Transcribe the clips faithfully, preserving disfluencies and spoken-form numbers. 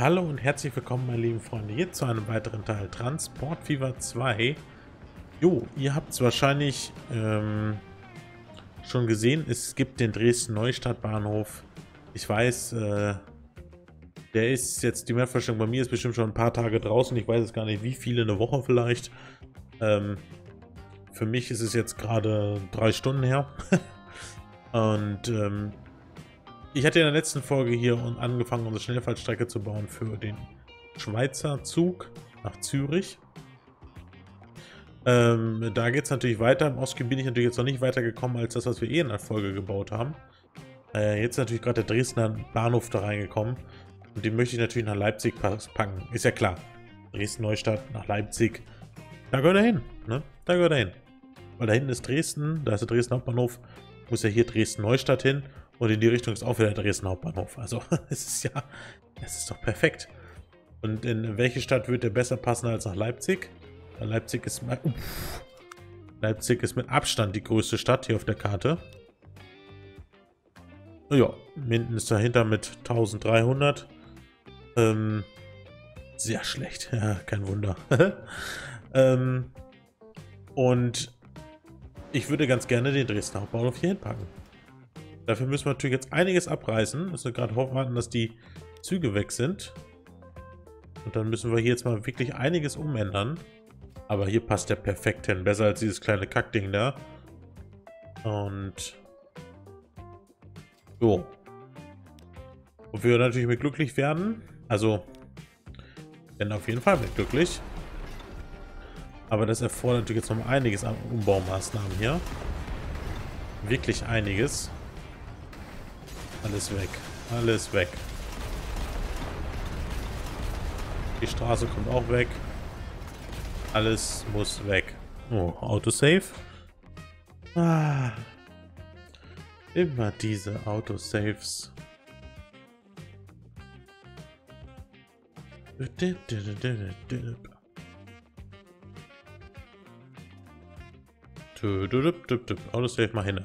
Hallo und herzlich willkommen, meine lieben Freunde, hier zu einem weiteren Teil Transport Fever zwei. Jo, ihr habt es wahrscheinlich ähm, schon gesehen, es gibt den Dresden-Neustadtbahnhof. Ich weiß, äh, der ist jetzt, die Mehrverstellung bei mir ist bestimmt schon ein paar Tage draußen. Ich weiß jetzt gar nicht, wie viele, eine Woche vielleicht. Ähm, für mich ist es jetzt gerade drei Stunden her. Und ähm, ich hatte in der letzten Folge hier angefangen, unsere Schnellfahrstrecke zu bauen für den Schweizer Zug nach Zürich. Ähm, da geht es natürlich weiter. Im Ostgebiet bin ich natürlich jetzt noch nicht weitergekommen als das, was wir eh in der Folge gebaut haben. Äh, jetzt ist natürlich gerade der Dresdner Bahnhof da reingekommen. Und den möchte ich natürlich nach Leipzig packen. Ist ja klar. Dresden-Neustadt nach Leipzig. Da gehört er hin. Ne? Da gehört er hin. Weil da hinten ist Dresden. Da ist der Dresden-Hauptbahnhof. Muss ja hier Dresden-Neustadt hin. Und in die Richtung ist auch wieder der Dresden-Hauptbahnhof. Also es ist ja, es ist doch perfekt. Und in welche Stadt würde der besser passen als nach Leipzig? Leipzig ist, uff, Leipzig ist mit Abstand die größte Stadt hier auf der Karte. Ja, Minden ist dahinter mit dreizehnhundert. Ähm, sehr schlecht, ja, kein Wunder. ähm, und ich würde ganz gerne den Dresdner Hauptbahnhof hier hinpacken. Dafür müssen wir natürlich jetzt einiges abreißen. Müssen wir gerade hoffen, warten, dass die Züge weg sind. Und dann müssen wir hier jetzt mal wirklich einiges umändern. Aber hier passt der perfekt hin. Besser als dieses kleine Kackding da. Und so. Und wir natürlich mit glücklich werden. Also, denn auf jeden Fall mit glücklich. Aber das erfordert natürlich jetzt noch einiges an Umbaumaßnahmen hier. Wirklich einiges. Alles weg. Alles weg. Die Straße kommt auch weg. Alles muss weg. Oh, Autosave. Ah, immer diese Autosaves. Autosave mal hin.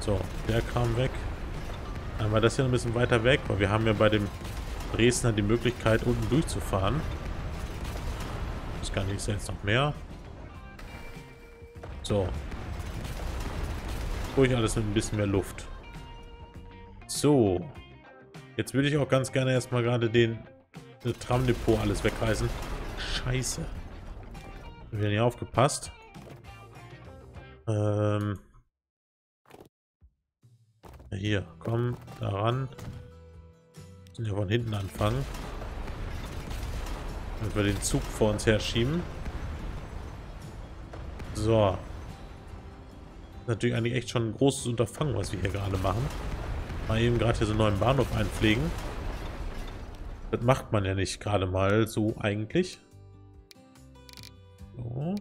So, der kam weg. Einmal das hier ein bisschen weiter weg, weil wir haben ja bei dem Dresdner die Möglichkeit, unten durchzufahren. Das kann ich jetzt noch mehr. So. Ruhig alles mit ein bisschen mehr Luft. So. Jetzt würde ich auch ganz gerne erstmal gerade den, den Tramdepot alles wegreißen. Scheiße. Ich bin nicht aufgepasst. Ähm. Hier, komm, daran. Müssen ja von hinten anfangen. Damit wir den Zug vor uns her schieben. So. Das ist natürlich eigentlich echt schon ein großes Unterfangen, was wir hier gerade machen. Mal eben gerade hier so einen neuen Bahnhof einpflegen. Das macht man ja nicht gerade mal so eigentlich. So.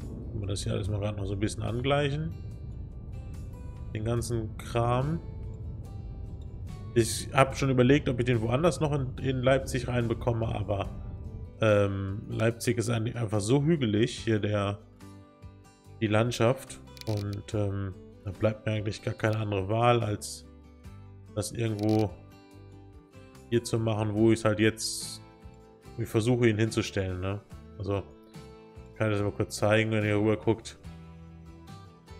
Können wir das hier alles mal gerade noch so ein bisschen angleichen. Den ganzen Kram. Ich habe schon überlegt, ob ich den woanders noch in, in Leipzig reinbekomme, aber ähm, Leipzig ist eigentlich einfach so hügelig, hier der, die Landschaft. Und ähm, da bleibt mir eigentlich gar keine andere Wahl, als das irgendwo hier zu machen, wo ich es halt jetzt, ich versuche ihn hinzustellen. Ne? Also ich kann das mal kurz zeigen, wenn ihr rüber guckt.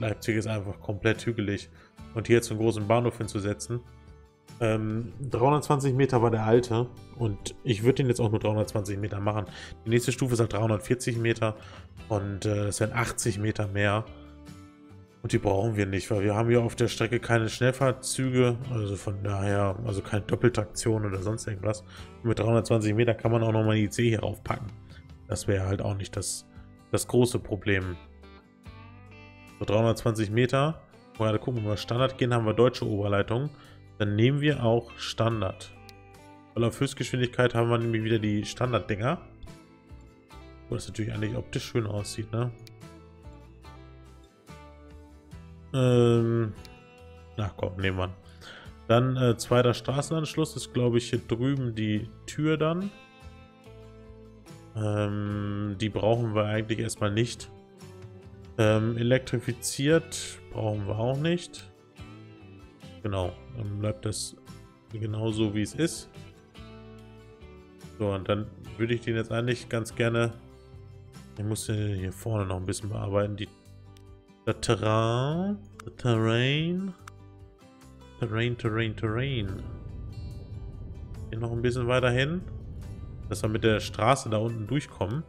Leipzig ist einfach komplett hügelig. Und hier jetzt einen großen Bahnhof hinzusetzen. Ähm, dreihundertzwanzig Meter war der alte. Und ich würde den jetzt auch nur dreihundertzwanzig Meter machen. Die nächste Stufe ist halt dreihundertvierzig Meter. Und äh, das sind achtzig Meter mehr. Und die brauchen wir nicht, weil wir haben hier auf der Strecke keine Schnellfahrtzüge. Also von daher, also keine Doppeltraktion oder sonst irgendwas. Und mit dreihundertzwanzig Meter kann man auch nochmal die I C hier raufpacken. Das wäre halt auch nicht das, das große Problem. So, dreihundertzwanzig Meter. Gerade gucken, wenn wir Standard gehen, haben wir deutsche Oberleitung. Dann nehmen wir auch Standard. Weil auf Höchstgeschwindigkeit haben wir nämlich wieder die Standard-Dinger. Wo das natürlich eigentlich optisch schön aussieht, ne? Ähm. Na komm, nehmen wir. Dann äh, zweiter Straßenanschluss ist, glaube ich, hier drüben die Tür dann. Ähm, die brauchen wir eigentlich erstmal nicht. Ähm, elektrifiziert brauchen wir auch nicht. Genau, dann bleibt das genauso wie es ist. So, und dann würde ich den jetzt eigentlich ganz gerne, ich muss den hier vorne noch ein bisschen bearbeiten, die das Terrain, das Terrain, Terrain, Terrain, Terrain. Hier noch ein bisschen weiter hin, dass wir mit der Straße da unten durchkommen.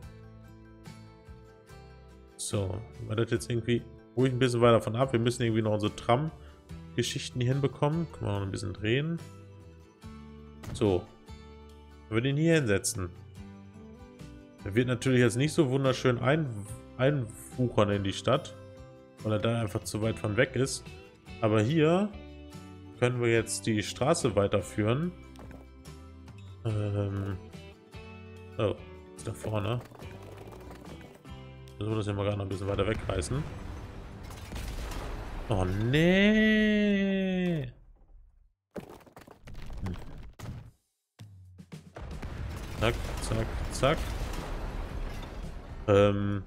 So, war das jetzt irgendwie ruhig ein bisschen weiter von ab. Wir müssen irgendwie noch unsere Tram-Geschichten hier hinbekommen. Können wir noch ein bisschen drehen. So, wir den hier hinsetzen. Der wird natürlich jetzt nicht so wunderschön ein, einwuchern in die Stadt, weil er da einfach zu weit von weg ist. Aber hier können wir jetzt die Straße weiterführen. Ähm, oh, ist da vorne. Versuchen wir das hier mal gerade noch ein bisschen weiter wegreißen. Oh nee! Hm. Zack, zack, zack. Ähm.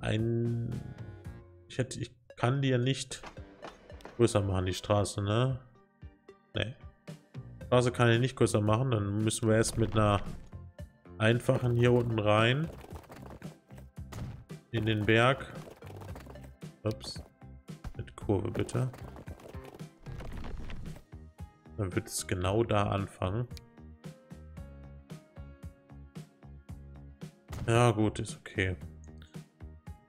Ein. Ich hätte. Ich kann die ja nicht größer machen, die Straße, ne? Nee. Die Straße kann ich nicht größer machen. Dann müssen wir erst mit einer einfachen hier unten rein. In den Berg. Ups. Mit Kurve bitte. Dann wird es genau da anfangen. Ja gut, ist okay.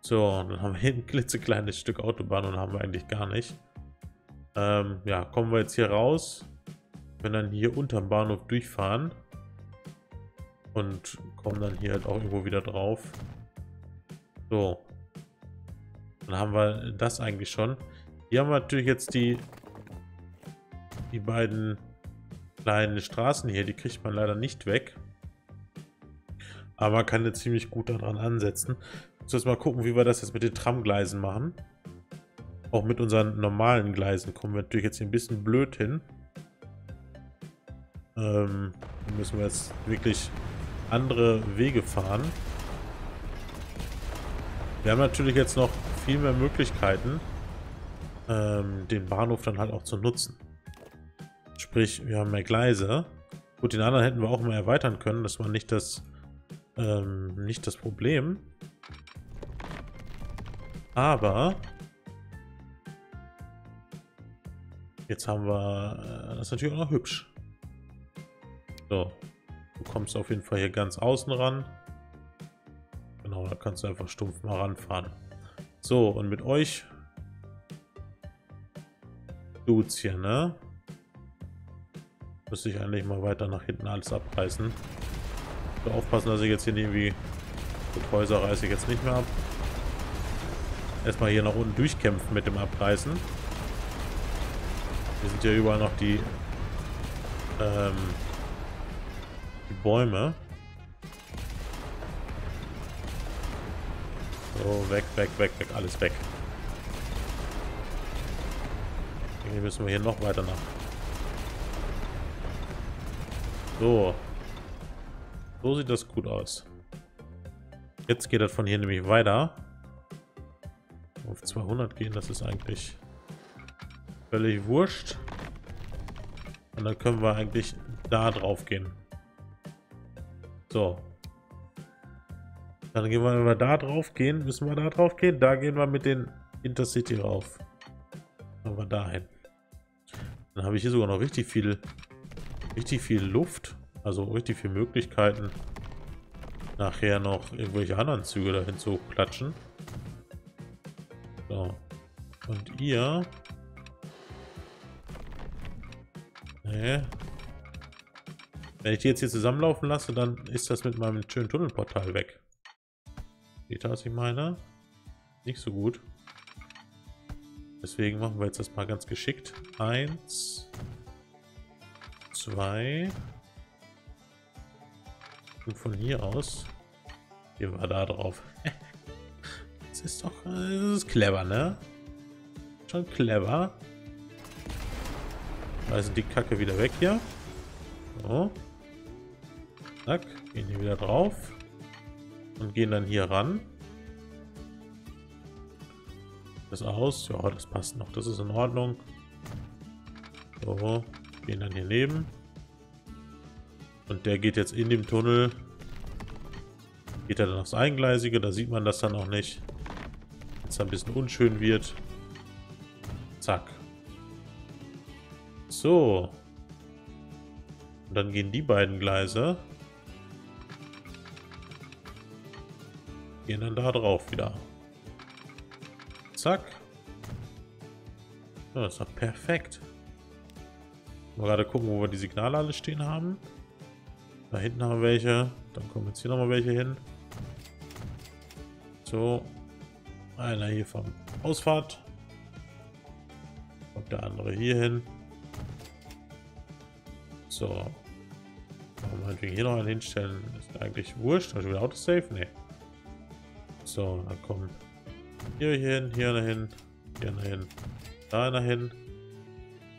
So, und dann haben wir hier ein klitzekleines Stück Autobahn und haben wir eigentlich gar nicht. Ähm, ja, kommen wir jetzt hier raus. Wenn dann hier unterm Bahnhof durchfahren. Und kommen dann hier halt auch irgendwo wieder drauf. So, dann haben wir das eigentlich schon. Hier haben wir natürlich jetzt die, die beiden kleinen Straßen hier, die kriegt man leider nicht weg. Aber man kann jetzt ziemlich gut daran ansetzen. Jetzt müssen wir mal gucken, wie wir das jetzt mit den Tramgleisen machen. Auch mit unseren normalen Gleisen kommen wir natürlich jetzt hier ein bisschen blöd hin. Ähm, müssen wir jetzt wirklich andere Wege fahren. Wir haben natürlich jetzt noch viel mehr Möglichkeiten, ähm, den Bahnhof dann halt auch zu nutzen. Sprich, wir haben mehr Gleise. Gut, den anderen hätten wir auch mal erweitern können. Das war nicht das, ähm, nicht das Problem. Aber jetzt haben wir äh, das ist natürlich auch noch hübsch. So, du kommst auf jeden Fall hier ganz außen ran. Genau, da kannst du einfach stumpf mal ranfahren. So, und mit euch tut's hier, ne? Müsste ich eigentlich mal weiter nach hinten alles abreißen. So, aufpassen, dass ich jetzt hier nicht irgendwie... Gut, Häuser reiße ich jetzt nicht mehr ab. Erstmal hier nach unten durchkämpfen mit dem Abreißen. Hier sind ja überall noch die, ähm, die Bäume. So, weg, weg, weg, weg, alles weg. Irgendwie müssen wir hier noch weiter nach. So. So sieht das gut aus. Jetzt geht das von hier nämlich weiter. Auf zweihundert gehen, das ist eigentlich völlig wurscht. Und dann können wir eigentlich da drauf gehen. So. Dann gehen wir, wenn wir da drauf gehen, müssen wir da drauf gehen. Da gehen wir mit den Intercity rauf. Dann wir dahin. Dann habe ich hier sogar noch richtig viel, richtig viel Luft. Also richtig viele Möglichkeiten, nachher noch irgendwelche anderen Züge dahin zu klatschen. So. Und ihr. Nee. Wenn ich die jetzt hier zusammenlaufen lasse, dann ist das mit meinem schönen Tunnelportal weg. Seht ihr, was ich meine? Nicht so gut. Deswegen machen wir jetzt das mal ganz geschickt. Eins. Zwei. Und von hier aus. Gehen wir da drauf. Das ist doch. Das ist clever, ne? Schon clever. Da sind die Kacke wieder weg hier. So. Zack. Gehen hier wieder drauf. Und gehen dann hier ran. Das aus. Ja, das passt noch. Das ist in Ordnung. So. Gehen dann hier neben. Und der geht jetzt in dem Tunnel. Geht er dann aufs Eingleisige, da sieht man das dann auch nicht. Wenn es ein bisschen unschön wird. Zack. So. Und dann gehen die beiden Gleise. Gehen dann da drauf wieder. Zack. Ja, das ist doch perfekt. Mal gerade gucken, wo wir die Signale alle stehen haben. Da hinten haben wir welche. Dann kommen jetzt hier nochmal welche hin. So. Einer hier vom Ausfahrt. Und der andere hier hin. So. Warum meinetwegen hier noch einen hinstellen? Ist eigentlich wurscht. Habe ich wieder Autosave? Ne. So, dann kommen hier hin, hier einer hin, hier einer hin, da einer hin.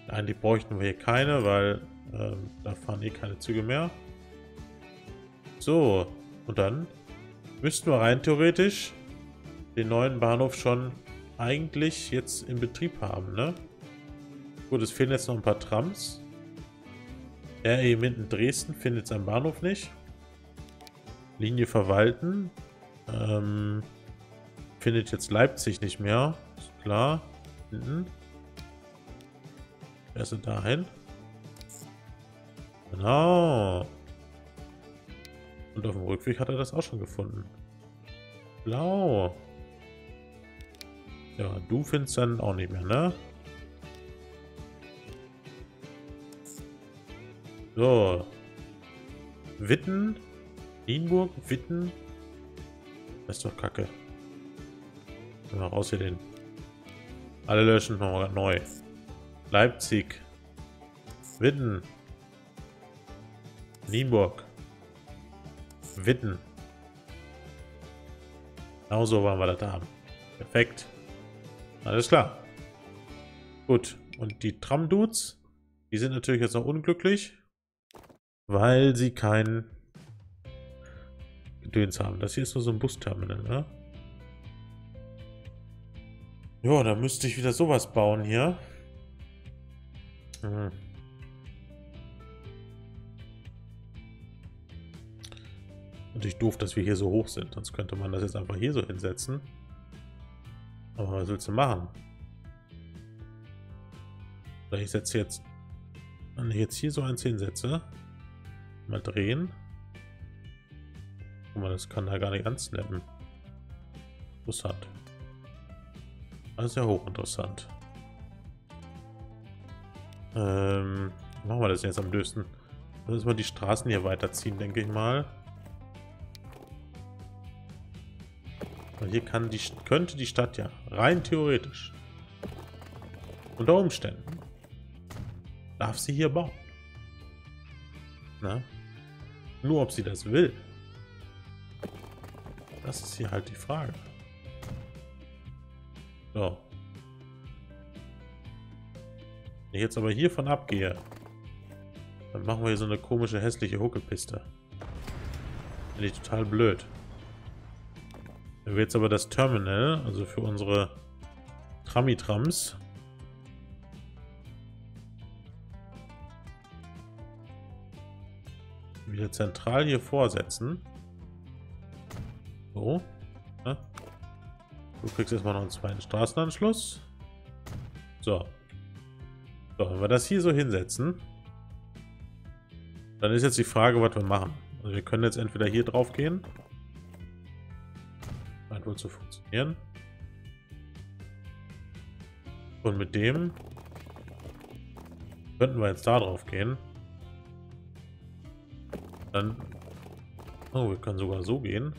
Nein, die bräuchten wir hier keine, weil ähm, da fahren eh keine Züge mehr. So, und dann müssten wir rein theoretisch den neuen Bahnhof schon eigentlich jetzt in Betrieb haben, ne? Gut, es fehlen jetzt noch ein paar Trams. Der hier mitten in Dresden findet seinen Bahnhof nicht. Linie verwalten. Ähm, findet jetzt Leipzig nicht mehr. Ist klar. Hinten. Erst dahin. Genau. Und auf dem Rückweg hat er das auch schon gefunden. Blau. Ja, du findest dann auch nicht mehr, ne? So. Witten. Nienburg. Witten. Das ist doch kacke. Mal raus hier den. Alle löschen, machen wir neu. Leipzig. Witten. Nienburg. Witten. Genau so waren wir das da. Perfekt. Alles klar. Gut. Und die Tram-Dudes, die sind natürlich jetzt noch unglücklich, weil sie keinen Gedöns haben. Das hier ist nur so ein Busterminal, ne? Ja, da müsste ich wieder sowas bauen hier. Hm. Natürlich doof, dass wir hier so hoch sind. Sonst könnte man das jetzt einfach hier so hinsetzen. Aber was willst du machen? Oder ich setze jetzt, wenn ich jetzt hier so eins hinsetze, mal drehen. Guck mal, das kann da gar nicht ansnappen. Interessant. Das ist ja hochinteressant. Ähm, machen wir das jetzt am dösten. Dann müssen wir die Straßen hier weiterziehen, denke ich mal. Und hier kann die, könnte die Stadt ja rein theoretisch unter Umständen darf sie hier bauen. Na? Nur ob sie das will. Das ist hier halt die Frage. So. Wenn ich jetzt aber hiervon abgehe, dann machen wir hier so eine komische, hässliche Huckelpiste. Finde ich total blöd. Wenn wir jetzt aber das Terminal, also für unsere Trami-Trams, wieder zentral hier vorsetzen. So. Ne? Du kriegst erstmal noch einen zweiten Straßenanschluss. So. So, wenn wir das hier so hinsetzen, dann ist jetzt die Frage, was wir machen. Also wir können jetzt entweder hier drauf gehen. Scheint wohl zu funktionieren. Und mit dem könnten wir jetzt da drauf gehen. Dann. Oh, wir können sogar so gehen.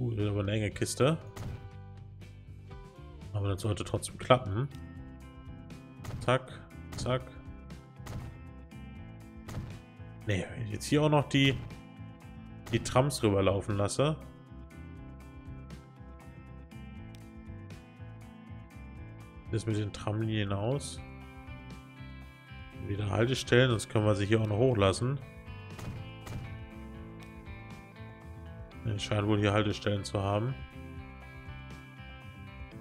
Uh, das ist aber eine enge Kiste. Aber das sollte trotzdem klappen. Zack, zack. Ne, wenn ich jetzt hier auch noch die, die Trams rüberlaufen lasse. Das mit den Tramlinien aus. Wieder Haltestellen, sonst können wir sie hier auch noch hochlassen. Scheint wohl hier Haltestellen zu haben.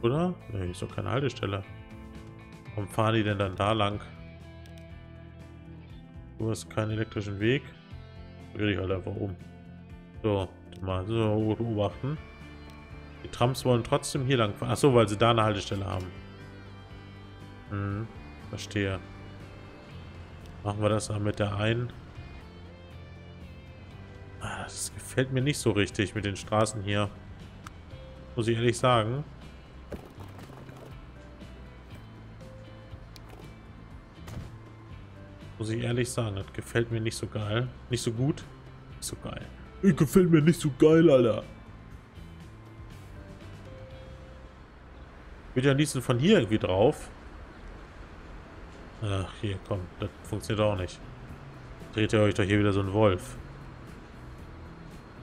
Oder? Ne, ist doch keine Haltestelle. Warum fahren die denn dann da lang? Du hast keinen elektrischen Weg. Dreh dich halt einfach um. So, mal so beobachten. Die Trams wollen trotzdem hier lang fahren. Achso, weil sie da eine Haltestelle haben. Hm, verstehe. Machen wir das mal mit der einen. Das gefällt mir nicht so richtig mit den Straßen hier. Muss ich ehrlich sagen. Muss ich ehrlich sagen, das gefällt mir nicht so geil. Nicht so gut. Nicht so geil. Ich gefällt mir nicht so geil, Alter. Ich würde am liebsten von hier irgendwie drauf. Ach, hier, komm. Das funktioniert auch nicht. Dreht ihr euch doch hier wieder so ein Wolf.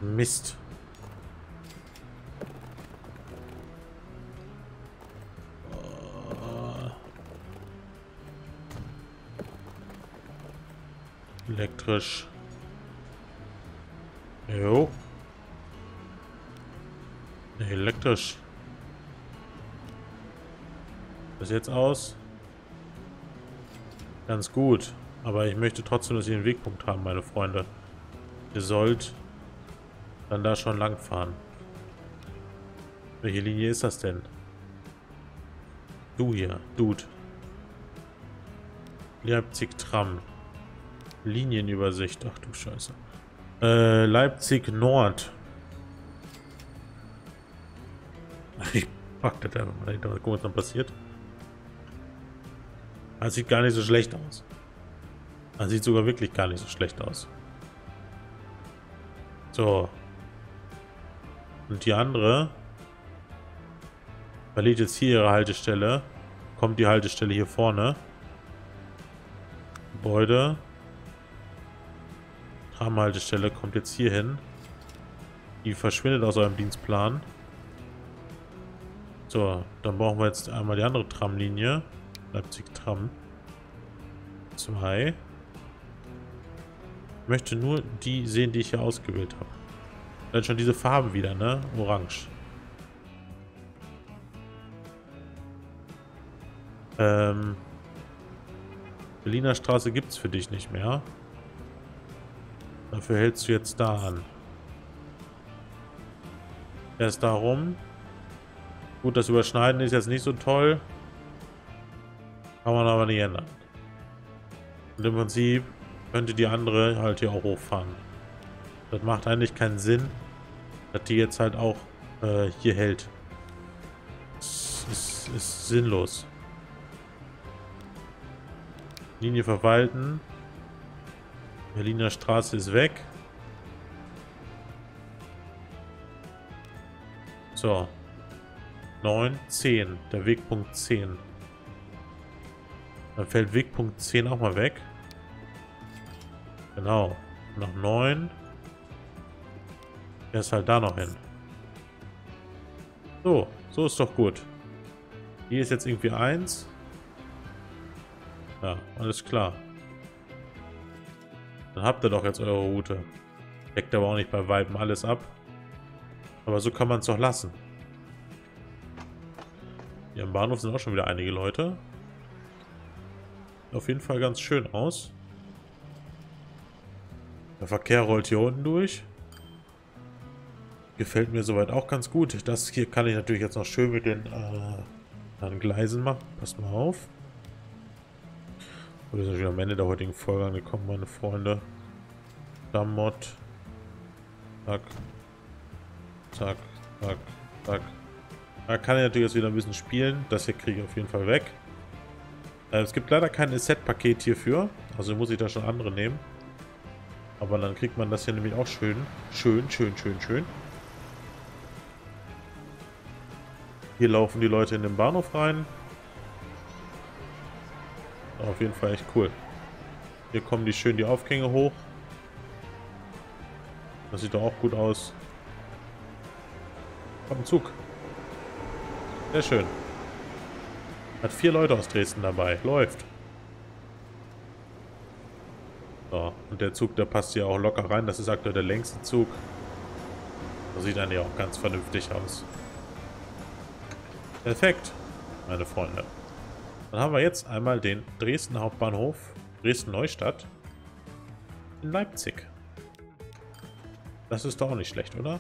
Mist. Elektrisch. Jo. Elektrisch. Das jetzt aus. Ganz gut. Aber ich möchte trotzdem, dass ihr einen Wegpunkt haben, meine Freunde. Ihr sollt dann da schon lang fahren. Welche Linie ist das denn? Du hier, Dude. Leipzig-Tram. Linienübersicht. Ach du Scheiße. Äh, Leipzig-Nord. Ich pack das einfach mal hinter. Mal gucken, was dann passiert. Das sieht gar nicht so schlecht aus. Das sieht sogar wirklich gar nicht so schlecht aus. So. Und die andere verliert jetzt hier ihre Haltestelle. Kommt die Haltestelle hier vorne. Gebäude. Tramhaltestelle kommt jetzt hier hin. Die verschwindet aus eurem Dienstplan. So, dann brauchen wir jetzt einmal die andere Tramlinie. Leipzig-Tram zwei. Ich möchte nur die sehen, die ich hier ausgewählt habe. Dann schon diese Farben wieder, ne? Orange. Ähm. Berliner Straße gibt es für dich nicht mehr. Dafür hältst du jetzt da an. Erst darum. Gut, das Überschneiden ist jetzt nicht so toll. Kann man aber nicht ändern. Und im Prinzip könnte die andere halt hier auch hochfahren. Das macht eigentlich keinen Sinn, dass die jetzt halt auch äh, hier hält. Das ist, ist sinnlos. Linie verwalten. Berliner Straße ist weg. So. neun, zehn. Der Wegpunkt zehn. Dann fällt Wegpunkt zehn auch mal weg. Genau. Noch neun. Der ist halt da noch hin. So. So ist doch gut. Hier ist jetzt irgendwie eins. Ja, alles klar. Dann habt ihr doch jetzt eure Route. Deckt aber auch nicht bei Weiben alles ab. Aber so kann man es doch lassen. Hier am Bahnhof sind auch schon wieder einige Leute. Sieht auf jeden Fall ganz schön aus. Der Verkehr rollt hier unten durch. Gefällt mir soweit auch ganz gut. Das hier kann ich natürlich jetzt noch schön mit den äh, Gleisen machen. Passt mal auf. Wir sind schon am Ende der heutigen Folge angekommen, meine Freunde. Damot. Zack. Zack. Zack. Zack. Da kann ich natürlich jetzt wieder ein bisschen spielen. Das hier kriege ich auf jeden Fall weg. Äh, es gibt leider kein Asset-Paket hierfür. Also muss ich da schon andere nehmen. Aber dann kriegt man das hier nämlich auch schön. Schön, schön, schön, schön. Hier laufen die Leute in den Bahnhof rein. Auf jeden Fall echt cool. Hier kommen die schön die Aufgänge hoch. Das sieht doch auch gut aus. Kommt ein Zug. Sehr schön. Hat vier Leute aus Dresden dabei. Läuft. So, und der Zug, der passt hier auch locker rein. Das ist aktuell der längste Zug. Das sieht dann ja auch ganz vernünftig aus. Perfekt, meine Freunde. Dann haben wir jetzt einmal den Dresden-Hauptbahnhof, Dresden-Neustadt. in Leipzig. Das ist doch auch nicht schlecht, oder?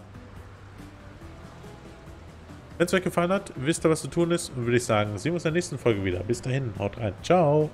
Wenn es euch gefallen hat, wisst ihr, was zu tun ist. Und würde ich sagen, sehen wir uns in der nächsten Folge wieder. Bis dahin, haut rein. Ciao.